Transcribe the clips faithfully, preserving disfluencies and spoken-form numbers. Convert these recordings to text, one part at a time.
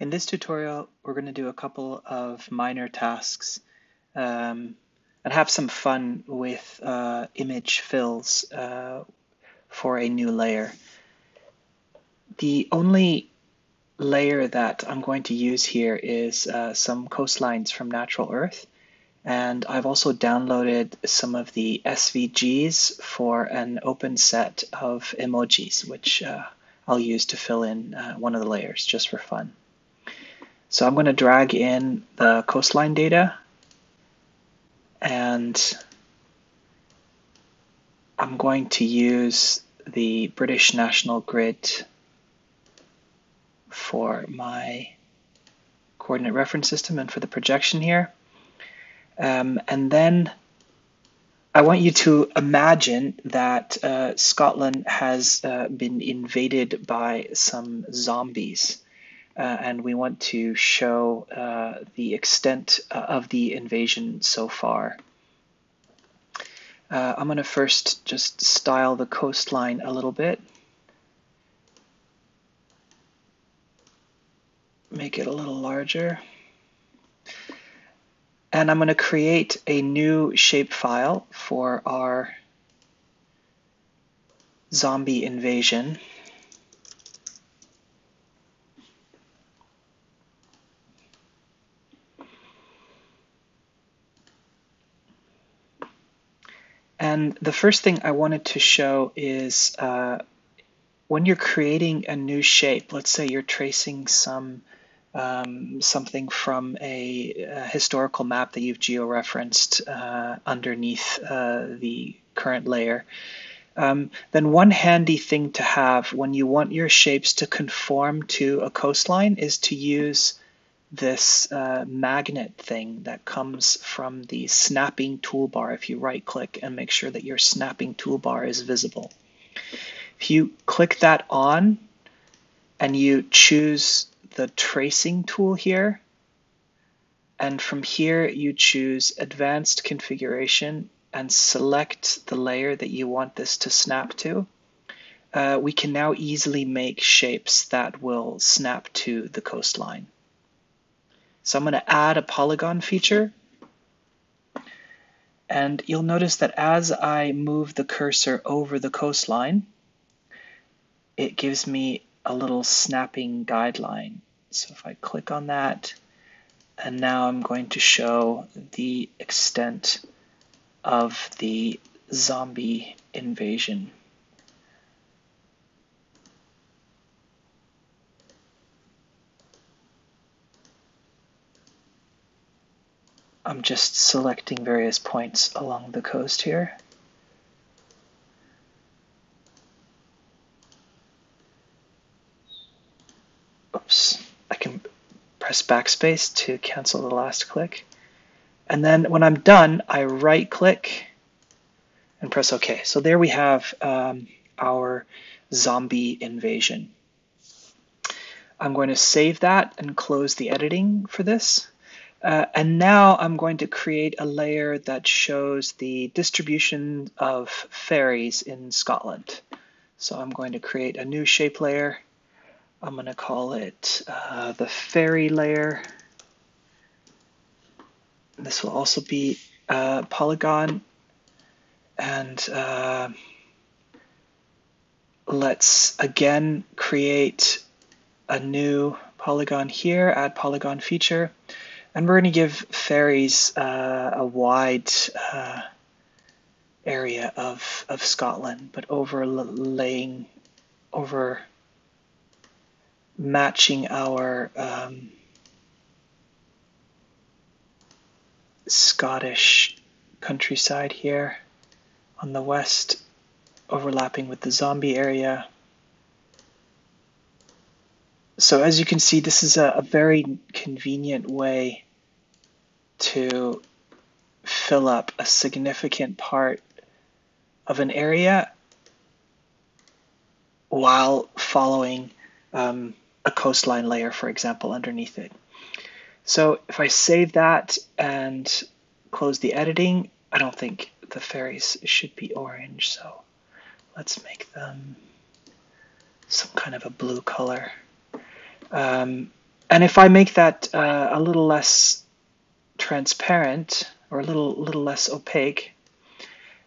In this tutorial, we're going to do a couple of minor tasks um, and have some fun with uh, image fills uh, for a new layer. The only layer that I'm going to use here is uh, some coastlines from Natural Earth. And I've also downloaded some of the S V Gs for an open set of emojis, which uh, I'll use to fill in uh, one of the layers just for fun. So I'm going to drag in the coastline data, and I'm going to use the British National Grid for my coordinate reference system and for the projection here. Um, and then I want you to imagine that uh, Scotland has uh, been invaded by some zombies. Uh, and we want to show uh, the extent uh, of the invasion so far. Uh, I'm going to first just style the coastline a little bit. Make it a little larger. And I'm going to create a new shapefile for our zombie invasion. And the first thing I wanted to show is uh, when you're creating a new shape, let's say you're tracing some um, something from a, a historical map that you've georeferenced uh, underneath uh, the current layer, um, then one handy thing to have when you want your shapes to conform to a coastline is to use this uh, magnet thing that comes from the snapping toolbar. If you right click and make sure that your snapping toolbar is visible, if you click that on and you choose the tracing tool here, and from here you choose advanced configuration and select the layer that you want this to snap to, uh, we can now easily make shapes that will snap to the coastline. So I'm going to add a polygon feature, and you'll notice that as I move the cursor over the coastline, it gives me a little snapping guideline. So if I click on that, and now I'm going to show the extent of the zombie invasion. I'm just selecting various points along the coast here. Oops, I can press backspace to cancel the last click. And then when I'm done, I right click and press OK. So there we have um, our zombie invasion. I'm going to save that and close the editing for this. Uh, and now I'm going to create a layer that shows the distribution of ferries in Scotland. So I'm going to create a new shape layer. I'm going to call it uh, the ferry layer. This will also be a polygon. And uh, let's again create a new polygon here, add polygon feature. And we're going to give ferries uh, a wide uh, area of, of Scotland, but overlaying, over matching our um, Scottish countryside here on the west, overlapping with the zombie area. So as you can see, this is a, a very convenient way to fill up a significant part of an area while following um, a coastline layer, for example, underneath it. So if I save that and close the editing, I don't think the ferries should be orange, so let's make them some kind of a blue color. Um, And if I make that uh, a little less transparent or a little, little less opaque,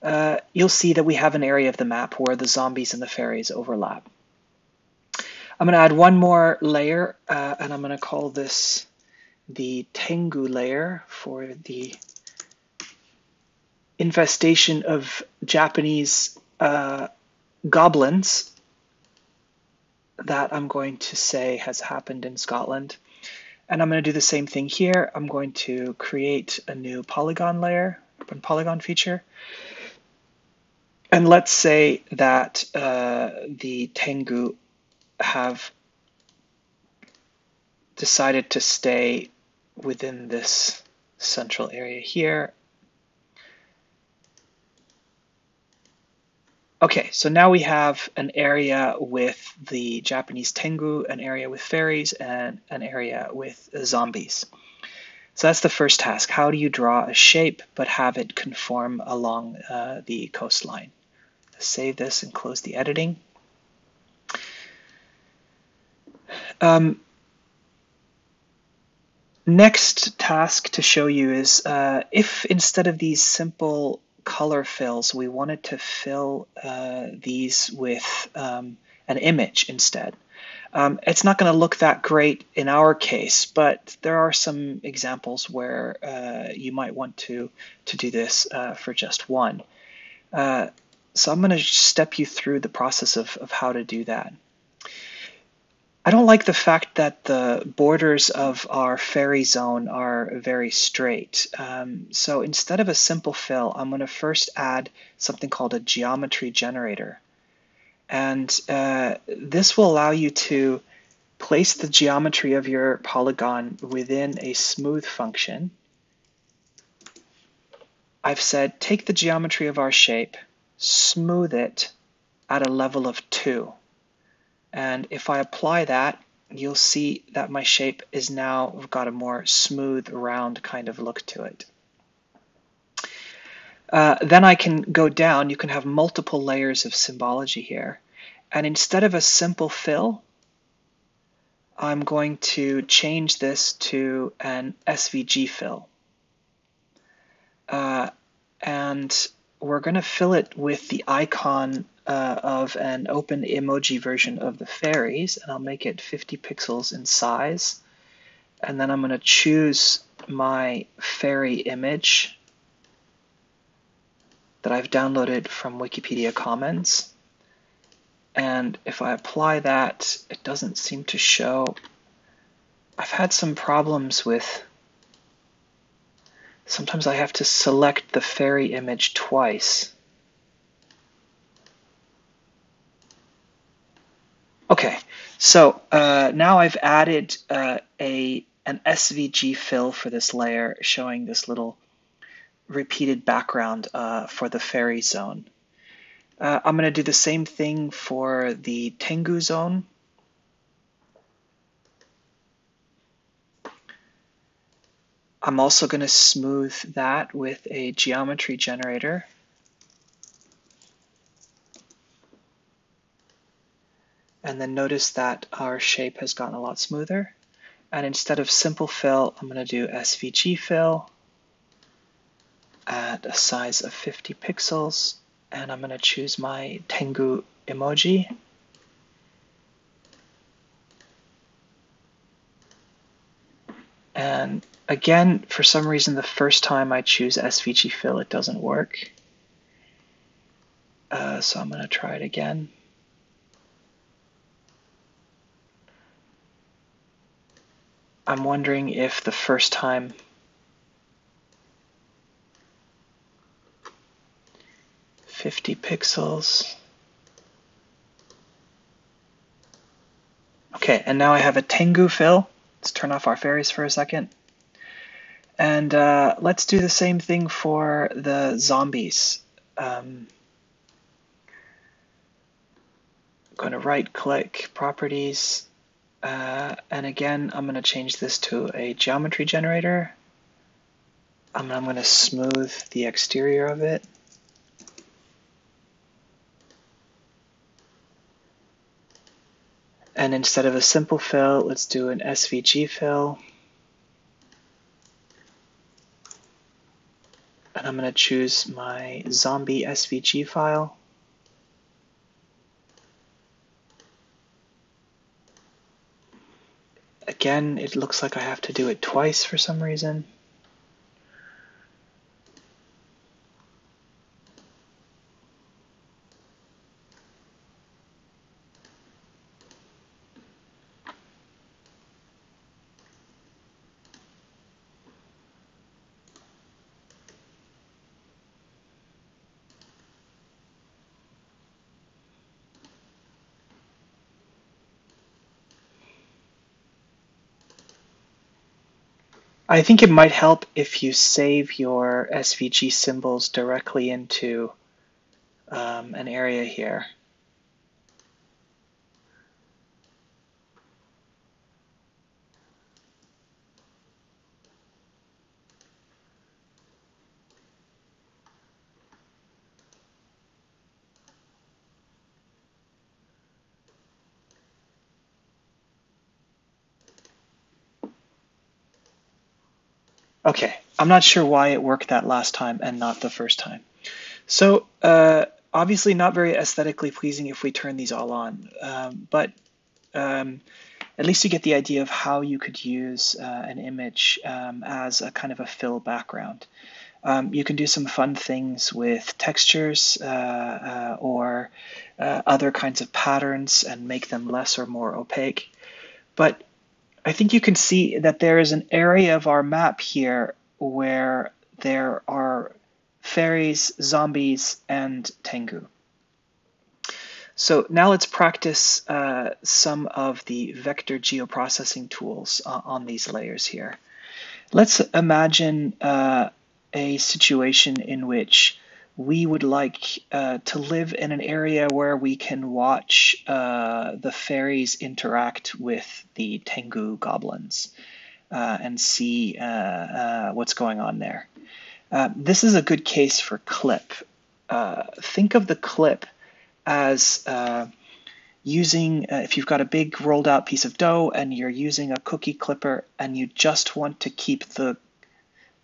uh, you'll see that we have an area of the map where the zombies and the fairies overlap. I'm going to add one more layer, uh, and I'm going to call this the Tengu layer for the infestation of Japanese uh, goblins that I'm going to say has happened in Scotland. And I'm going to do the same thing here. I'm going to create a new polygon layer, open polygon feature. And let's say that uh, the Tengu have decided to stay within this central area here. Okay, so now we have an area with the Japanese Tengu, an area with fairies, and an area with zombies. So that's the first task. How do you draw a shape but have it conform along uh, the coastline? Save this and close the editing. Um, next task to show you is uh, if instead of these simple color fills, we wanted to fill uh, these with um, an image instead. Um, it's not going to look that great in our case, but there are some examples where uh, you might want to, to do this uh, for just one. Uh, so I'm going to step you through the process of, of how to do that. I don't like the fact that the borders of our fairy zone are very straight. Um, so instead of a simple fill, I'm going to first add something called a geometry generator. And uh, this will allow you to place the geometry of your polygon within a smooth function. I've said take the geometry of our shape, smooth it at a level of two. And if I apply that, you'll see that my shape is now got a more smooth, round kind of look to it. Uh, then I can go down. You can have multiple layers of symbology here. And instead of a simple fill, I'm going to change this to an S V G fill. Uh, and we're going to fill it with the icon Uh, of an open emoji version of the fairies, and I'll make it fifty pixels in size. And then I'm going to choose my fairy image that I've downloaded from Wikipedia Commons. And if I apply that, it doesn't seem to show. I've had some problems with, sometimes I have to select the fairy image twice. Okay, so uh, now I've added uh, a an S V G fill for this layer, showing this little repeated background uh, for the fairy zone. Uh, I'm going to do the same thing for the Tengu zone. I'm also going to smooth that with a geometry generator. And then notice that our shape has gotten a lot smoother. And instead of simple fill, I'm going to do S V G fill at a size of fifty pixels. And I'm going to choose my Tengu emoji. And again, for some reason, the first time I choose S V G fill, it doesn't work. Uh, so I'm going to try it again. I'm wondering if the first time fifty pixels. Okay, and now I have a Tengu fill. Let's turn off our fairies for a second. And uh, let's do the same thing for the zombies. Um, I'm going to right click properties. Uh, and again, I'm going to change this to a geometry generator. I'm, I'm going to smooth the exterior of it. And instead of a simple fill, let's do an S V G fill. And I'm going to choose my zombie S V G file. Again, it looks like I have to do it twice for some reason. I think it might help if you save your S V G symbols directly into um, an area here. Okay, I'm not sure why it worked that last time and not the first time. So uh, obviously not very aesthetically pleasing if we turn these all on, um, but um, at least you get the idea of how you could use uh, an image um, as a kind of a fill background. Um, you can do some fun things with textures uh, uh, or uh, other kinds of patterns and make them less or more opaque. But I think you can see that there is an area of our map here where there are fairies, zombies, and Tengu. So now let's practice uh, some of the vector geoprocessing tools uh, on these layers here. Let's imagine uh, a situation in which we would like uh, to live in an area where we can watch uh, the fairies interact with the Tengu goblins uh, and see uh, uh, what's going on there. Uh, this is a good case for clip. Uh, think of the clip as uh, using, uh, if you've got a big rolled out piece of dough and you're using a cookie clipper and you just want to keep the,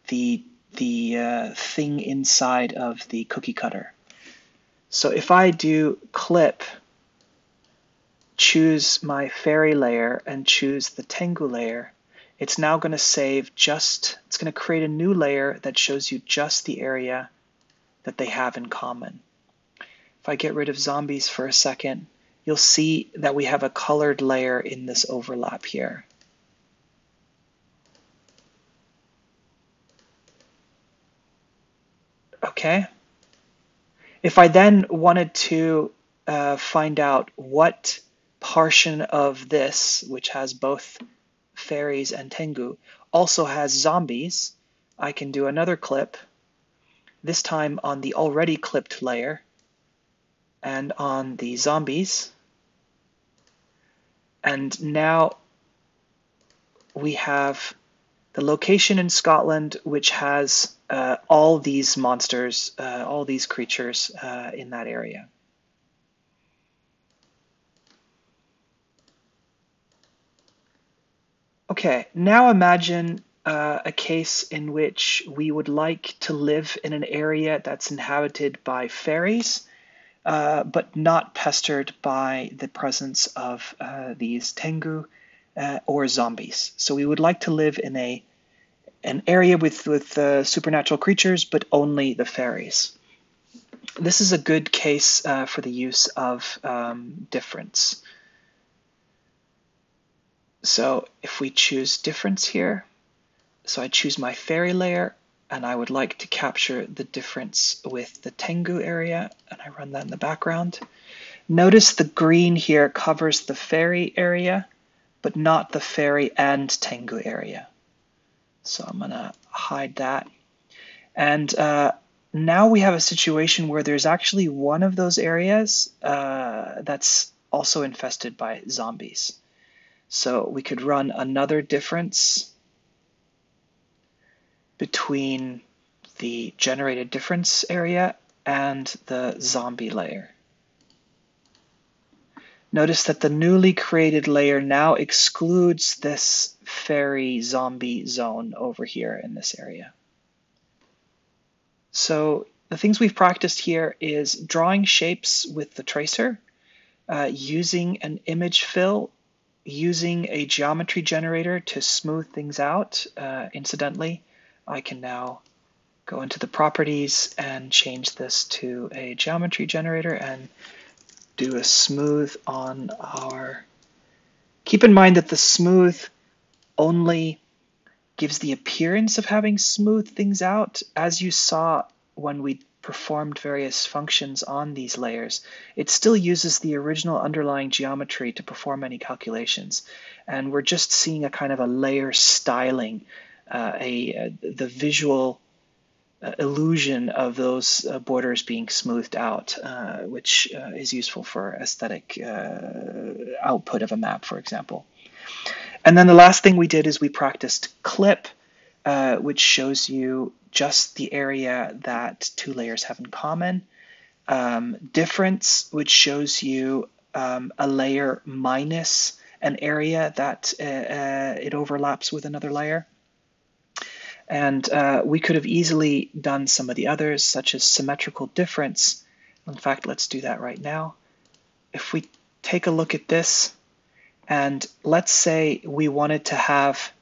the the uh, thing inside of the cookie cutter. So if I do clip, choose my fairy layer and choose the Tengu layer, it's now going to save just, it's going to create a new layer that shows you just the area that they have in common. If I get rid of zombies for a second, you'll see that we have a colored layer in this overlap here. Okay. If I then wanted to uh, find out what portion of this, which has both fairies and Tengu, also has zombies, I can do another clip, this time on the already clipped layer and on the zombies. And now we have the location in Scotland, which has uh, all these monsters, uh, all these creatures uh, in that area. Okay, now imagine uh, a case in which we would like to live in an area that's inhabited by fairies, uh, but not pestered by the presence of uh, these Tengu. Uh, or zombies. So we would like to live in a an area with with uh, supernatural creatures, but only the fairies. This is a good case uh, for the use of um, difference. So if we choose difference here, so I choose my fairy layer, and I would like to capture the difference with the Tengu area, and I run that in the background. Notice the green here covers the fairy area, but not the fairy and Tengu area. So I'm gonna hide that. And uh, now we have a situation where there's actually one of those areas uh, that's also infested by zombies. So we could run another difference between the generated difference area and the zombie layer. Notice that the newly created layer now excludes this fairy zombie zone over here in this area. So the things we've practiced here is drawing shapes with the tracer, uh, using an image fill, using a geometry generator to smooth things out. Uh, incidentally, I can now go into the properties and change this to a geometry generator and do a smooth on our... Keep in mind that the smooth only gives the appearance of having smoothed things out. As you saw when we performed various functions on these layers, it still uses the original underlying geometry to perform any calculations. And we're just seeing a kind of a layer styling, uh, a, a the visual uh, illusion of those uh, borders being smoothed out, uh, which uh, is useful for aesthetic uh, output of a map, for example. And then the last thing we did is we practiced clip, uh, which shows you just the area that two layers have in common. Um, difference, which shows you um, a layer minus an area that uh, uh, it overlaps with another layer. And uh, we could have easily done some of the others, such as symmetrical difference. In fact, let's do that right now. If we take a look at this, and let's say we wanted to have,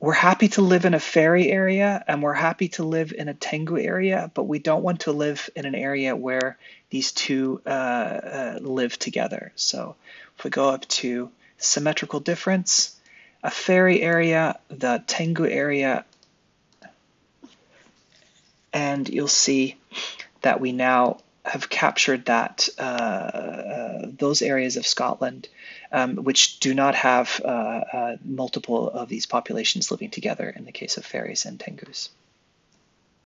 we're happy to live in a fairy area and we're happy to live in a Tengu area, but we don't want to live in an area where these two uh, uh, live together. So if we go up to symmetrical difference, a fairy area, the Tengu area, and you'll see that we now have captured that uh, uh, those areas of Scotland, um, which do not have uh, uh, multiple of these populations living together in the case of fairies and Tengus.